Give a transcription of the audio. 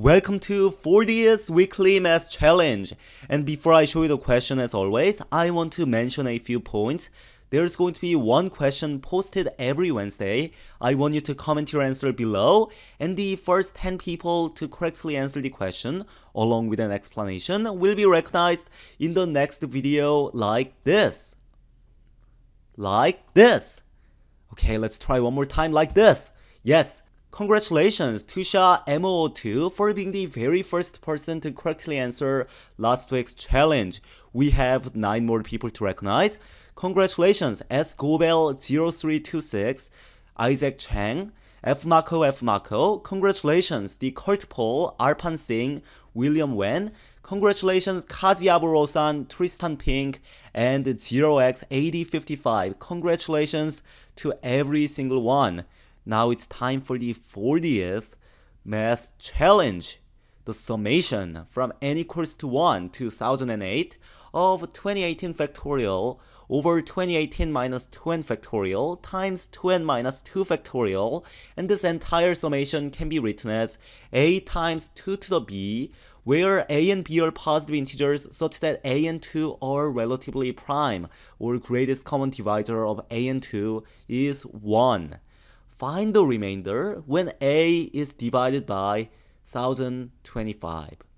Welcome to 40th Weekly Math Challenge! And before I show you the question, as always, I want to mention a few points. There's going to be one question posted every Wednesday. I want you to comment your answer below, and the first 10 people to correctly answer the question, along with an explanation, will be recognized in the next video like this. Like this. Okay, let's try one more time like this. Yes. Congratulations to Tssha MoO2 for being the very first person to correctly answer last week's challenge. We have 9 more people to recognize. Congratulations sgoebel0326, Isaac Chang, fmakofmako. Congratulations The Kirtpole, Arpan Singh, William Wen. Congratulations Kazi Abu Rousan, Tristan Pink, and 0x8055. Congratulations to every single one. Now it's time for the 40th Math Challenge, the summation from any course to 2008 of 2018 factorial over 2018 minus 2n factorial times 2n minus 2 factorial, and this entire summation can be written as a times 2 to the b, where a and b are positive integers such that a and 2 are relatively prime, or greatest common divisor of a and 2 is 1. Find the remainder when a is divided by 1025.